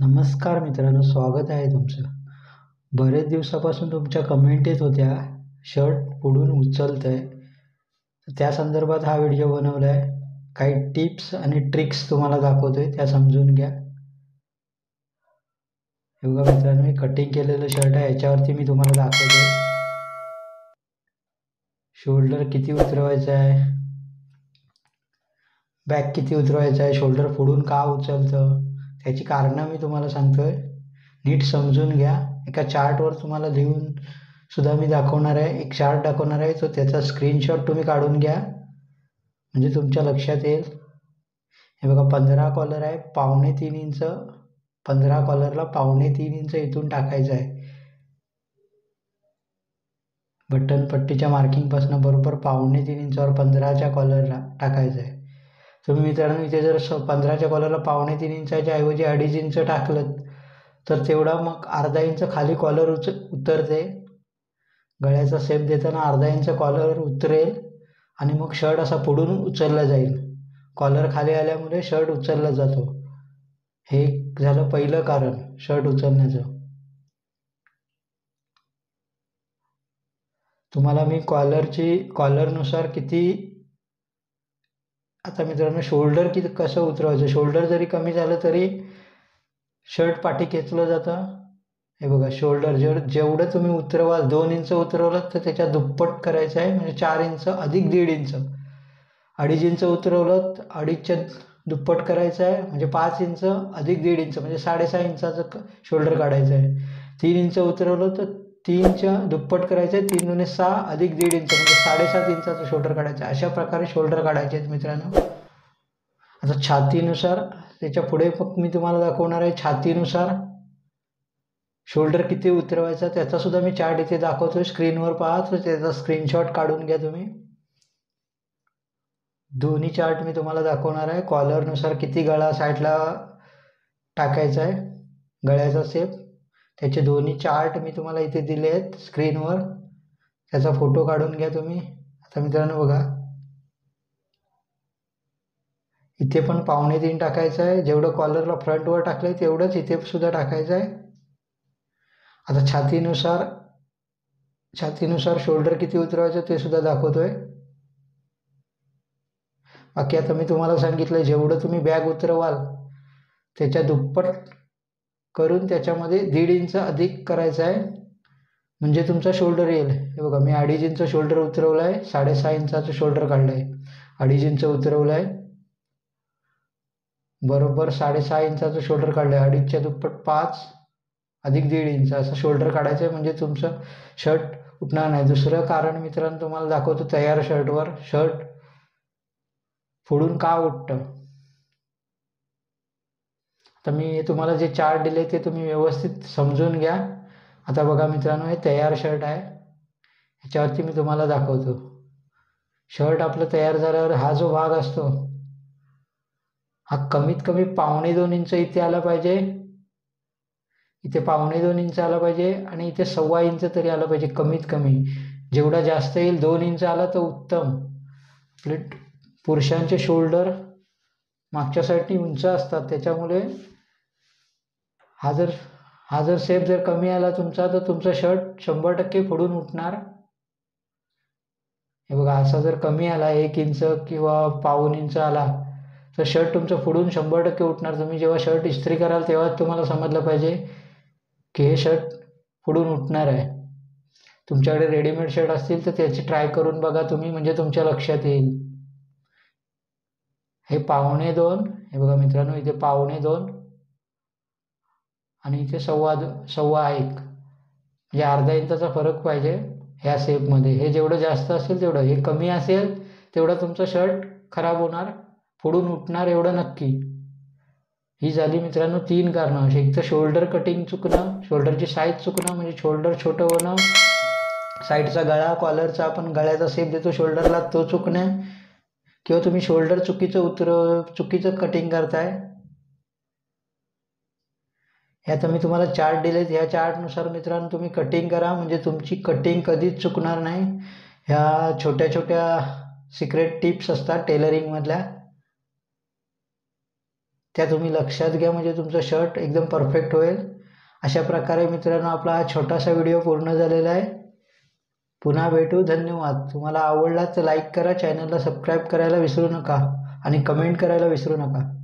नमस्कार मित्रांनो, स्वागत आहे तुमचं। बरेच दिवसापासून तुमच्या कमेंट येत होत्या शर्ट पुढून उचलत आहे, तर त्या संदर्भात हा व्हिडिओ बनवला आहे। काही टिप्स आणि ट्रिक्स तुम्हाला दाखवतोय, त्या समजून घ्या। हे बघा मित्रांनो, मी कटिंग केलेलं शर्ट आहे, याच्यावरती मी तुम्हाला दाखवतोय शोल्डर किती उतरवायचं आहे, बॅक किती उतरवायचं आहे, शोल्डर पुढून का उचलतं त्याची कारणं मी तुम्हाला सांगतोय। नीट समजून घ्या। एका चार्टवर तुम्हाला लिहून सुद्धा मी दाखवणार आहे, एक चार्ट दाखवणार आहे, तो त्याचा स्क्रीनशॉट तुम्ही काढून घ्या म्हणजे तुमच्या लक्षात येईल। हे बघा 15 कॉलर आहे, 2.25 इंच 15 कॉलरला 2.25 इंच इथून टाकायचं आहे। बटन पट्टीच्या मार्किंगपासून बरोबर 2.25 इंचावर 15च्या कॉलरला टाकायचं आहे। तुम्ही मित्रांनो इथे जर 15च्या कॉलरला 2.25 इंचाच्या ऐवजी 2.5 इंच टाकलं तर तेवढा मग 1/2 इंच खाली कॉलर उतरते। गळ्याचा शेप देताना 1/2 इंच कॉलर उतरेल आणि मग शर्ट असा पुढून उचलला जाईल। कॉलर खाली आल्यामुळे शर्ट उचलला जातो। हे झालं पहिलं कारण शर्ट उचलण्याचं। तुम्हाला मी कॉलरनुसार किती, आता मित्रांनो शोल्डर किती कसं उतरवायचं, शोल्डर जरी कमी झालं तरी शर्ट पाठी खेचलं जातं। हे बघा शोल्डर जेवढं तुम्ही उतरवाल, 2 इंच उतरवलं तर त्याच्या दुप्पट करायचं आहे म्हणजे 4 इंच अधिक 1.5 इंच, 2.5 इंच उतरवलं तर 2.5च्या दुप्पट करायचं आहे म्हणजे 5 इंच अधिक 1.5 इंच म्हणजे 6.5 इंचाचं शोल्डर काढायचं आहे। 3 इंच उतरवलं तर 3च्या दुप्पट करायचं आहे, 3 × 6 अधिक 1.5 इंच म्हणजे 7.5 इंचाचं शोल्डर काढायचं आहे। अशा प्रकारे शोल्डर काढायचे आहेत मित्रांनो। आता छातीनुसार त्याच्या पुढे फक्त मी तुम्हाला दाखवणार आहे छातीनुसार शोल्डर किती उतरवायचा, त्याचा सुद्धा मी चार्ट इथे दाखवतो। स्क्रीनवर पहा, तर त्याचा स्क्रीनशॉट काढून घ्या तुम्ही। दोन्ही चार्ट मी तुम्हाला दाखवणार आहे। कॉलरनुसार किती गळा साईडला टाकायचा आहे, गळ्याचा शेप, त्याचे दोन्ही चार्ट मी तुम्हाला इथे दिले आहेत स्क्रीनवर। त्याचा फोटो काढून घ्या तुम्ही। आता मित्रांनो बघा इथे पण 2.25 टाकायचं आहे, जेवढं कॉलरला फ्रंटवर टाकलं आहे तेवढंच इथे सुद्धा टाकायचं आहे। आता छातीनुसार शोल्डर किती उतरवायचं ते सुद्धा दाखवतोय। बाकी आता मी तुम्हाला सांगितलं जेवढं तुम्ही बॅग उतरवाल त्याच्या दुप्पट करून त्याच्यामध्ये 1.5 इंच अधिक करायचं आहे म्हणजे तुमचा शोल्डर येईल। हे बघा मी 2.5 इंच शोल्डर उतरवलं आहे, 6.5 इंचाचं शोल्डर काढलं आहे, 2.5 इंच उतरवलं आहे बरोबर 6.5 इंचाचं शोल्डर काढलं आहे। 2.5च्या दुप्पट 5 अधिक 1.5 इंच असं शोल्डर काढायचं आहे म्हणजे तुमचं शर्ट उठणार नाही। दुसरं कारण मित्रांनो तुम्हाला दाखवतो तयार शर्टवर शर्ट फोडून का उठतं। तर मी तुम्हाला जे चार्ट दिले ते तुम्ही व्यवस्थित समजून घ्या। आता बघा मित्रांनो हे तयार शर्ट आहे, ह्याच्यावरती मी तुम्हाला दाखवतो। शर्ट आपलं तयार झाल्यावर हा जो भाग असतो हा कमीत कमी 2.25 इंच इथे आला पाहिजे, इथे 2.25 इंच आला पाहिजे आणि इथे 1.25 इंच तरी आला पाहिजे कमीत कमी। जेवढा जास्त येईल 2 इंच आला तर उत्तम। आपले पुरुषांचे शोल्डर मागच्या साईडनी उंच असतात त्याच्यामुळे हा जर शेप जर कमी आला तुमचा तर तुमचा शर्ट 100% फोडून उठणार। हे बघा असा जर कमी आला 1 इंच किंवा 1.25 इंच आला तर शर्ट तुमचं फोडून 100% उठणार। तुम्ही जेव्हा शर्ट इस्त्री कराल तेव्हा तुम्हाला समजलं पाहिजे की हे शर्ट फोडून उठणार आहे। तुमच्याकडे रेडीमेड शर्ट असतील तर त्याची ट्राय करून बघा तुम्ही म्हणजे तुमच्या लक्षात येईल। हे 2.25, हे बघा मित्रांनो इथे 2.25 आणि इथे 1.25 1 म्हणजे 1/2 इंचाचा फरक पाहिजे ह्या शेपमध्ये। हे जेवढं जास्त असेल तेवढं, हे कमी असेल तेवढा तुमचा शर्ट खराब होणार, फोडून उठणार एवढं नक्की। ही झाली मित्रांनो 3 कारणं। एक तर शोल्डर कटिंग चुकणं, शोल्डरची साईज चुकणं म्हणजे शोल्डर छोटं होणं, साईडचा गळा, कॉलरचा आपण गळ्याचा शेप देतो शोल्डरला तो चुकणे, किंवा तुम्ही शोल्डर चुकीचं कटिंग करताय। ह्याचा मी तुम्हाला चार्ट दिलेत, ह्या चार्टनुसार मित्रांनो तुम्ही कटिंग करा म्हणजे तुमची कटिंग कधीच चुकणार नाही। ह्या छोट्या छोट्या सिक्रेट टिप्स असतात टेलरिंगमधल्या। त्या तुम्ही लक्षात घ्या, म्हणजे तुमचं शर्ट एकदम परफेक्ट होईल। अशा प्रकारे मित्रांनो आपला हा छोटासा व्हिडिओ पूर्ण झालेला आहे। पुन्हा भेटू, धन्यवाद। तुम्हाला आवडला तर लाईक करा, चॅनलला सबस्क्राईब करायला विसरू नका आणि कमेंट करायला विसरू नका।